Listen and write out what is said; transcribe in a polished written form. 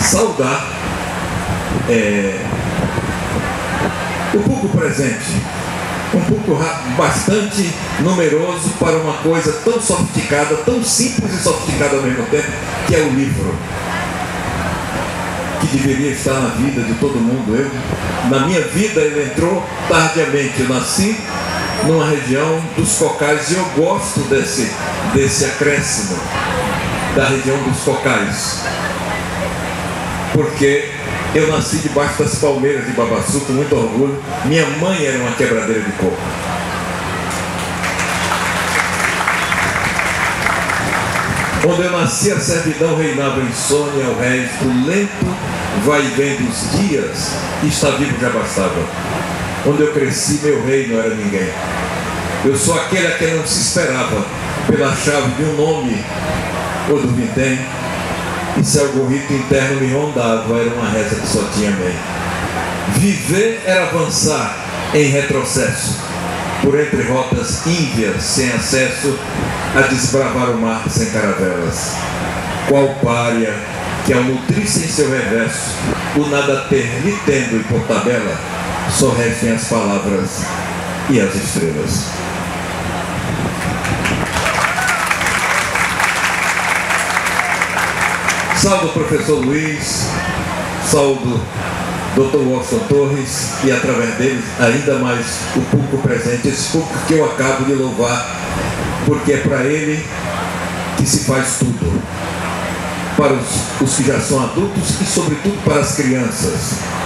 saudar o pouco presente, um pouco bastante numeroso para uma coisa tão sofisticada, tão simples e sofisticada ao mesmo tempo, que é o livro, que deveria estar na vida de todo mundo. Eu, na minha vida, ele entrou tardiamente. Eu nasci numa região dos cocais e eu gosto desse acréscimo da região dos cocais, porque eu nasci debaixo das palmeiras de Babaçu, com muito orgulho. Minha mãe era uma quebradeira de coco. Quando eu nasci, a servidão reinava insônia, o resto lento, vai e vem dos dias, e está vivo já bastava. Quando eu cresci, meu rei não era ninguém. Eu sou aquele a quem não se esperava pela chave de um nome ou do vintém, e se algum rito interno me rondava, era uma reza que só tinha meio. Viver era avançar em retrocesso, por entre rotas ínvias sem acesso, a desbravar o mar sem caravelas. Qual pária que ao nutrir-se em seu reverso, o nada ter lhe tendo e por tabela, só restem as palavras e as estrelas. Salve o professor Luiz, salve o Dr. Watson Torres e, através deles, ainda mais o público presente, esse público que eu acabo de louvar, porque é para ele que se faz tudo, para os que já são adultos e, sobretudo, para as crianças.